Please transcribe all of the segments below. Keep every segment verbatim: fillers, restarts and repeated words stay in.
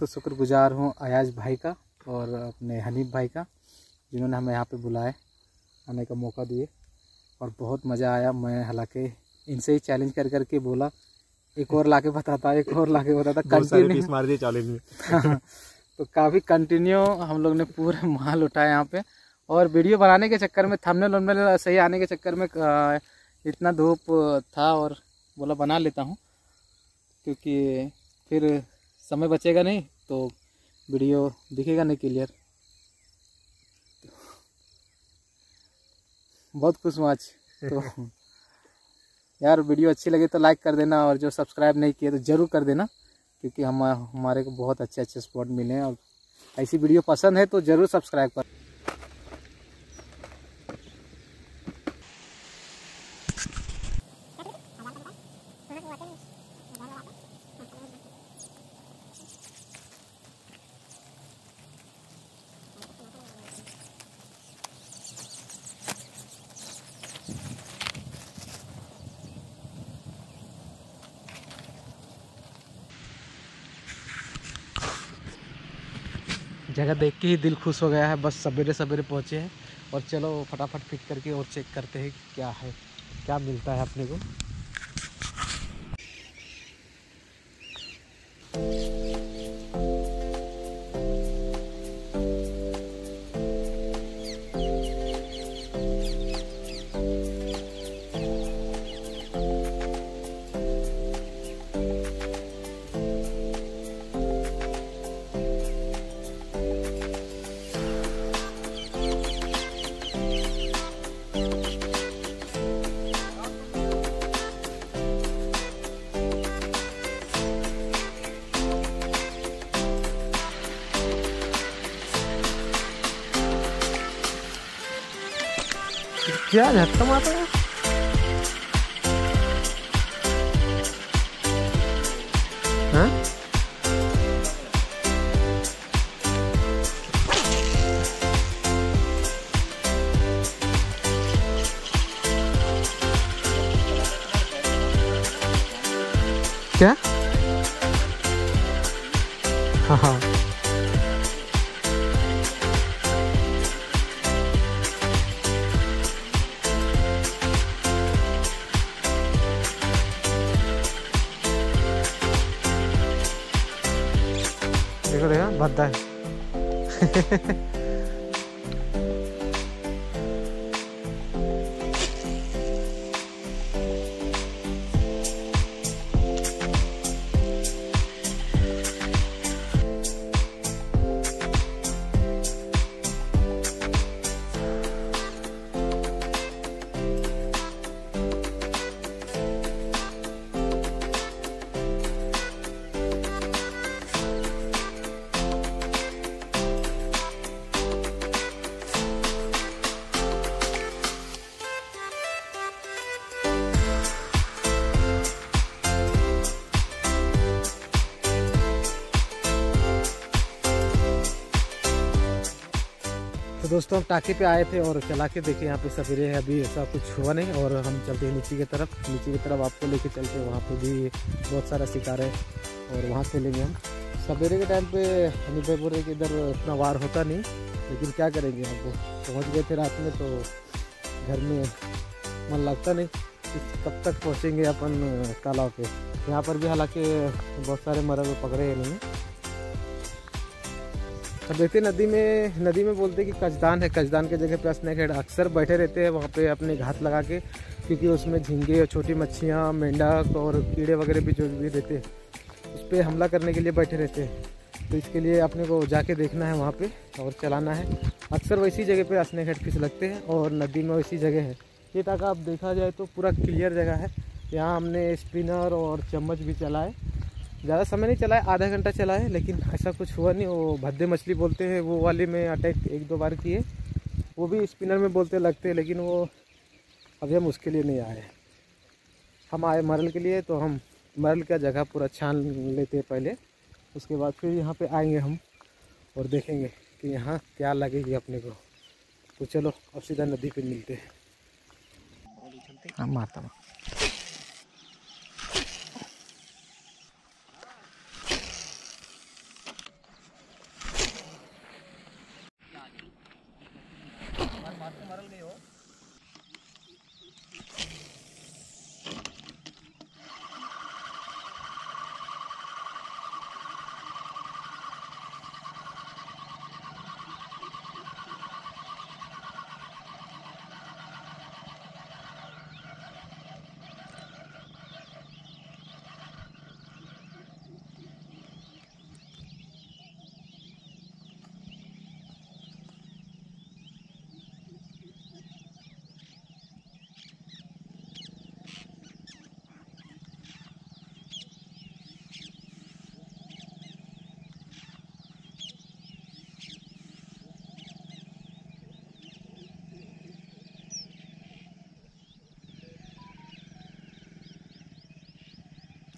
तो शुक्रगुजार हूँ अयाज भाई का और अपने हनीफ भाई का, जिन्होंने हमें यहाँ पे बुलाए, आने का मौका दिए और बहुत मज़ा आया। मैं हालांकि इनसे ही चैलेंज कर करके बोला एक और लाके बताता एक और लाके बताता कंटिन्यू मार दिए चैलेंज में। हाँ, तो काफ़ी कंटिन्यू हम लोग ने पूरा माल उठाया यहाँ पे। और वीडियो बनाने के चक्कर में, थंबनेल वंबनेल सही आने के चक्कर में, इतना धूप था और बोला बना लेता हूँ क्योंकि फिर समय बचेगा नहीं तो वीडियो दिखेगा नहीं क्लियर। बहुत खुश हूँ आज तो यार। वीडियो अच्छी लगी तो लाइक कर देना और जो सब्सक्राइब नहीं किए तो ज़रूर कर देना क्योंकि हम हमारे को बहुत अच्छे अच्छे स्पॉट मिले हैं और ऐसी वीडियो पसंद है तो ज़रूर सब्सक्राइब कर। जगह देख के ही दिल खुश हो गया है। बस सवेरे सवेरे पहुँचे हैं और चलो फटाफट फिट करके और चेक करते हैं क्या है, क्या मिलता है अपने को। क्या झटका मारता है हाँ? क्या हाँ हाँ भद्दा है। दोस्तों हम टाकी पे आए थे और चला के देखे यहाँ पे सवेरे, अभी ऐसा कुछ हुआ नहीं और हम चलते हैं नीचे की तरफ। नीचे की तरफ आपको लेके चलते हैं, वहाँ पे भी बहुत सारा शिकार है और वहाँ से लेंगे हम। सवेरे के टाइम पे हमें भाई बोल रहे कि इधर इतना वार होता नहीं, लेकिन क्या करेंगे, हमको पहुँच गए थे रात में तो घर में मन लगता नहीं कब तक पहुँचेंगे अपन तालाब पे। यहाँ पर भी हालाँकि बहुत सारे मरल पकड़े हैं इन्होंने। अब देखते नदी में, नदी में बोलते हैं कि कचदान है, कचदान के जगह पे स्नेक हेड अक्सर बैठे रहते हैं वहाँ पे अपने घात लगा के, क्योंकि उसमें झींगे और छोटी मच्छियाँ, मेंढक और कीड़े वगैरह भी जो भी रहते हैं उस पर हमला करने के लिए बैठे रहते हैं। तो इसके लिए अपने को जाके देखना है वहाँ पर और चलाना है। अक्सर वैसी जगह पर स्नेक हेड फिश लगते हैं और नदी में वैसी जगह है। ये तक आप देखा जाए तो पूरा क्लियर जगह है। यहाँ हमने स्पिनर और चम्मच भी चलाए, ज़्यादा समय नहीं चलाया, आधा घंटा चला है, लेकिन ऐसा कुछ हुआ नहीं। वो भद्दे मछली बोलते हैं, वो वाले में अटैक एक दो बार किए, वो भी स्पिनर में बोलते लगते हैं, लेकिन वो अभी हम उसके लिए नहीं आए। हम आए मरल के लिए, तो हम मरल का जगह पूरा छान लेते हैं पहले, उसके बाद फिर यहाँ पे आएंगे हम और देखेंगे कि यहाँ क्या लगेगी अपने को। तो चलो अब सीधा नदी पर मिलते हैं। माता मरल गई हो।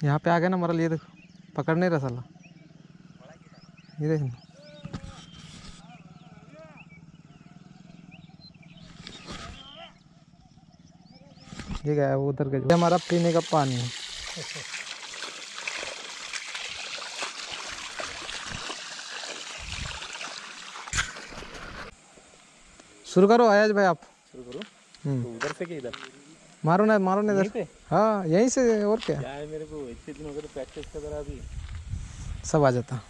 यहाँ पे आ गया ना मरल, ये देखो पकड़ नहीं रहा साला, ये देख ना। ये गया वो उधर गया, हमारा पीने का पानी है। शुरू करो अयाज भाई, आप शुरू करो। तो उधर से इधर मारो ना, मारो ना इधर। हाँ यहीं से, और क्या यार मेरे को इतने दिन हो गए तो प्रैक्टिस कर रहा, अभी सब आ जाता।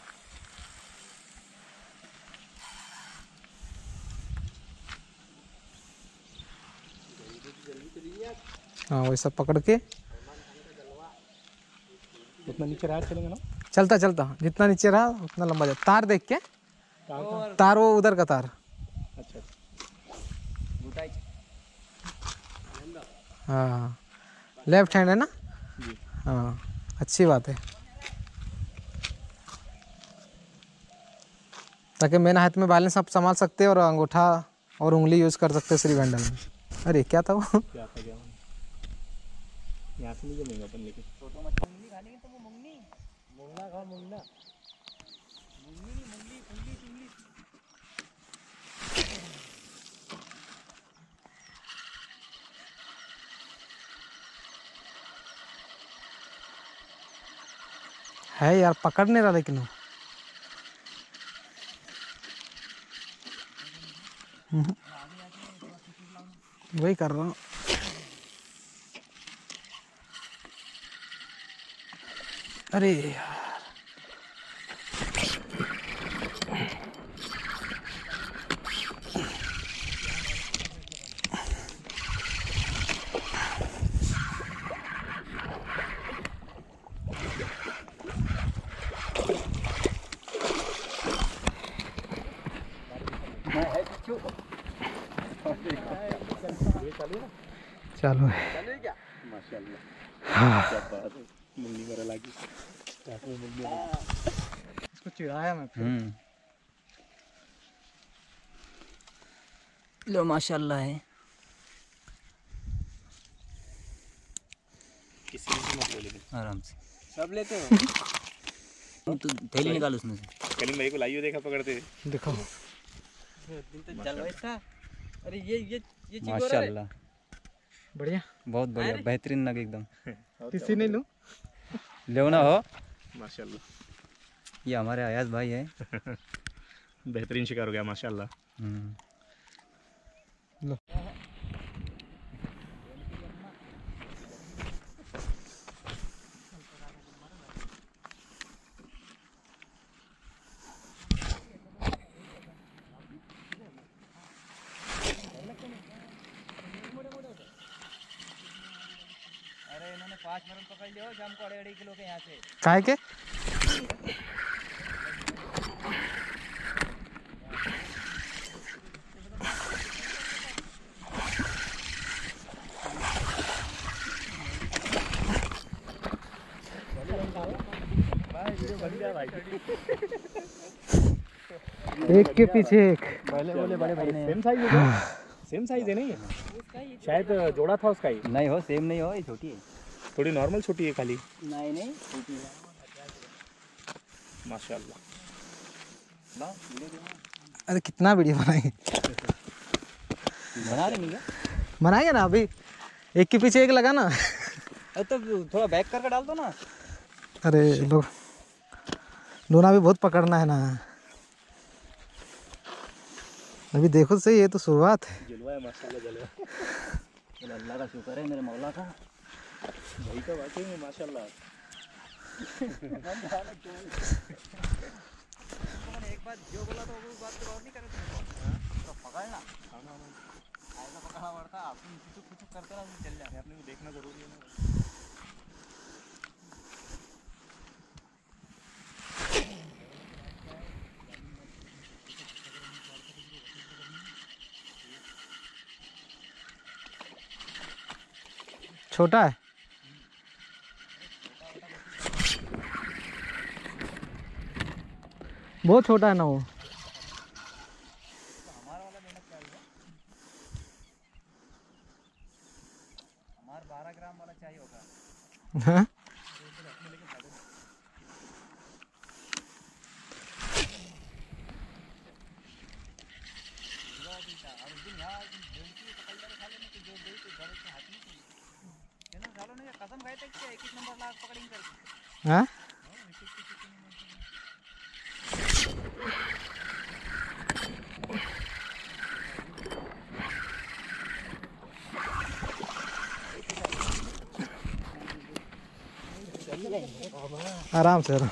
हाँ वैसा पकड़ के उतना नीचे रहा चलेंगे ना, चलता चलता जितना नीचे रहा उतना लंबा जाता। तार देख के तार, तार वो उधर का तार। अच्छा हाँ लेफ्ट हैंड है ना। हाँ अच्छी बात है, ताकि मेरे हाथ में बैलेंस आप संभाल सकते हैं और अंगूठा और उंगली यूज कर सकते हैं श्री बैंडल में। अरे क्या था वो, क्या था क्या यहाँ से नहीं जमेगा अपन लेके। छोटो मच्छी मुंगली खा लेंगे तो वो मुंगली मुंगला खा, मुंगला मुंगली मुंगली मुंगली मुंगली। है यार पकड़ नहीं रहा लेकिन वही कर रहा हूँ। अरे यार चालू है इसको चिढ़ाया मैं। लो माशाल्लाह है, किसी से मत ले, आराम से सब लेते हो। तो थैली निकालो उसमें से। करीम भाई को लाइयो, देखा पकड़ते देखो दिन तो था। अरे ये ये ये माशाल्लाह बढ़िया, बहुत बढ़िया, बेहतरीन लगे एकदम। किसी नहीं लू ले ना हो माशाल्लाह। ये हमारे अयाज भाई है बेहतरीन शिकार हो गया माशाल्लाह। पाँच मरल पकड़ लियो शाम को डेढ़ किलो के यहाँ से। काय के एक के पीछे एक, पहले बोले बड़े भाई ने सेम साइज है, सेम साइज है नहीं है शायद, जोड़ा था उसका ही नहीं हो, सेम नहीं हो, ये छोटी है थोड़ी, नॉर्मल छोटी है खाली। नहीं नहीं छोटी है माशाल्लाह। अरे कितना वीडियो बनाएंगे, बना लेंगे बनाएंगे ना अभी, एक के पीछे एक लगा ना। अरे तो थोड़ा बैक करके डाल दो ना। अरे लोग लोना भी बहुत पकड़ना है ना। अभी देखो सही, ये तो शुरुआत है, जलवा है माशाल्लाह जलवा। अल्लाह का शुक्र है मेरे मौला का, भाई का वाकई में माशाल्लाह। एक बात जो बोला था वो बात तो और नहीं करना, तो पकड़ना ऐसा पकड़ना पड़ता। आप कुछ करते ना चल जाते, आपने को देखना जरूरी है ना। छोटा है, बहुत छोटा है ना वो। हमारा वाला मेहनत क्या है, हमारा बारह ग्राम वाला चाहिए होगा। हाँ हाँ? आराम से आराम।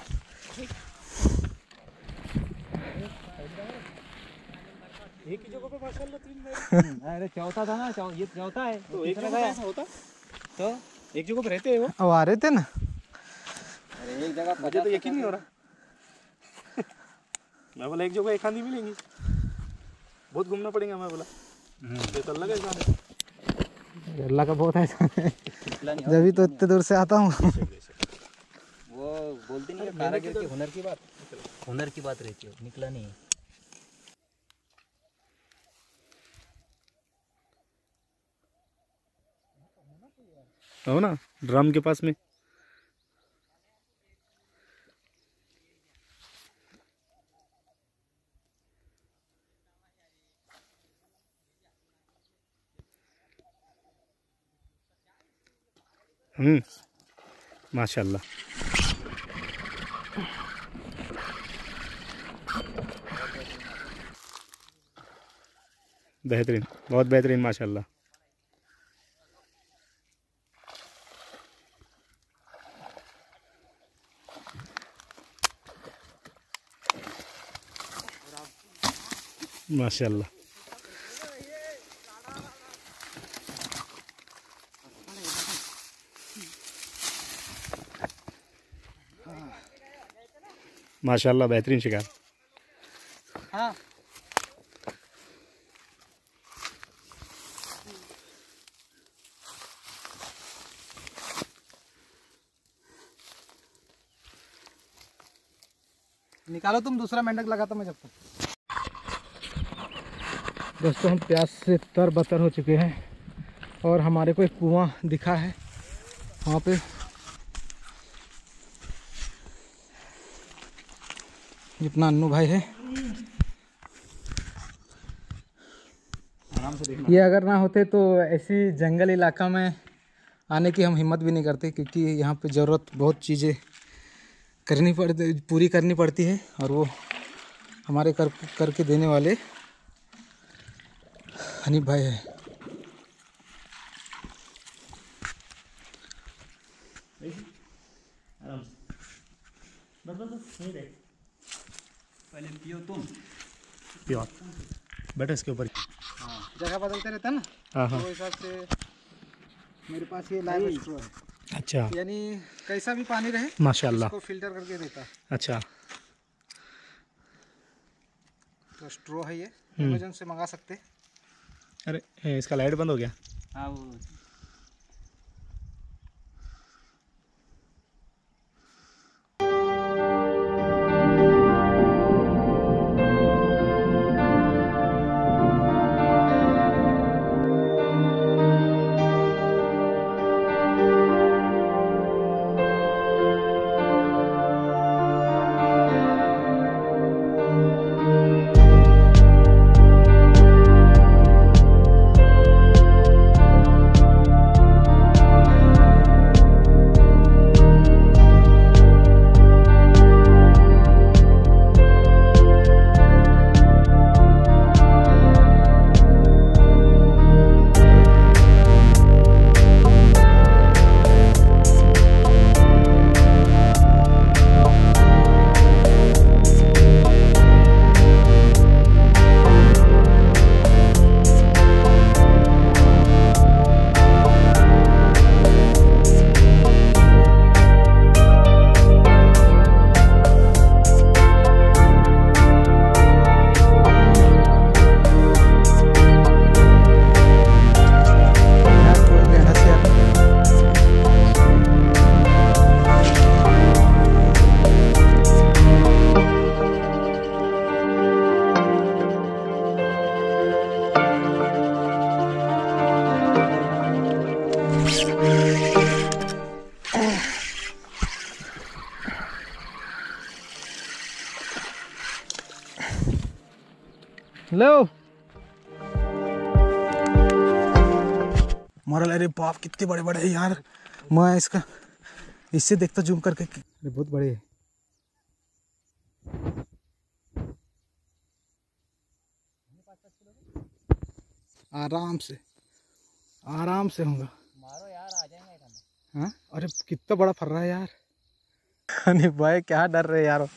एक ही जगह पे माशाल्लाह तीन। अरे चौथा था ना, ये चौथा है तो एक जगह होता, तो एक जगह पे रहते हैं वो। अब आ रहे थे ना, अरे एक जगह मुझे तो यकीन नहीं हो रहा। मैं बोला एक जगह एक आंधी मिलेंगी, बहुत घूमना पड़ेगा। मैं बोला ये तो अल्लाह का एहसान है, अल्लाह का बहुत एहसान है, जब भी तो इतने दूर से आता हूँ। वो बोलते नहीं कारीगर की हुनर की बात, हुनर की बात रहती है, निकला नहीं। हो ना ड्रम के पास में हम्म माशाल्लाह। बेहतरीन, बहुत बेहतरीन माशाल्लाह। माशाल्लाह माशाल्लाह, बेहतरीन शिकार। हाँ निकालो तुम, दूसरा मेंढक लगाता मैं जब तक। दोस्तों हम प्यास से तर बतर हो चुके हैं और हमारे को एक कुआं दिखा है, वहाँ पे जितना अन्नू भाई है। आराम से देखना। ये अगर ना होते तो ऐसी जंगल इलाका में आने की हम हिम्मत भी नहीं करते, क्योंकि यहाँ पे ज़रूरत बहुत चीज़ें करनी पड़ती, पूरी करनी पड़ती है, और वो हमारे कर करके देने वाले हनीफ भाई है। आराम से, बस बस बस सही रहे। पहले पियो तुम, पियो बैठो इसके ऊपर। हाँ जगह बदलते रहता ना, हाँ हाँ हिसाब से मेरे पास ये लाइव स्ट्रॉ है। अच्छा, यानी कैसा भी पानी रहे माशाल्लाह इसको फिल्टर करके देता। अच्छा तो स्ट्रॉ है, ये अमेजन से मंगा सकते। अरे इसका लाइट बंद हो गया। हाँ वो लो मरल। अरे बाप कितने बड़े बड़े हैं यार। मैं इसका इससे देखता जूम करके, अरे बहुत बड़े है। आराम से आराम से होगा, मारो यार आ जाएंगे। हाँ अरे कितना बड़ा फर रहा है यार। अरे भाई क्या डर रहे यार।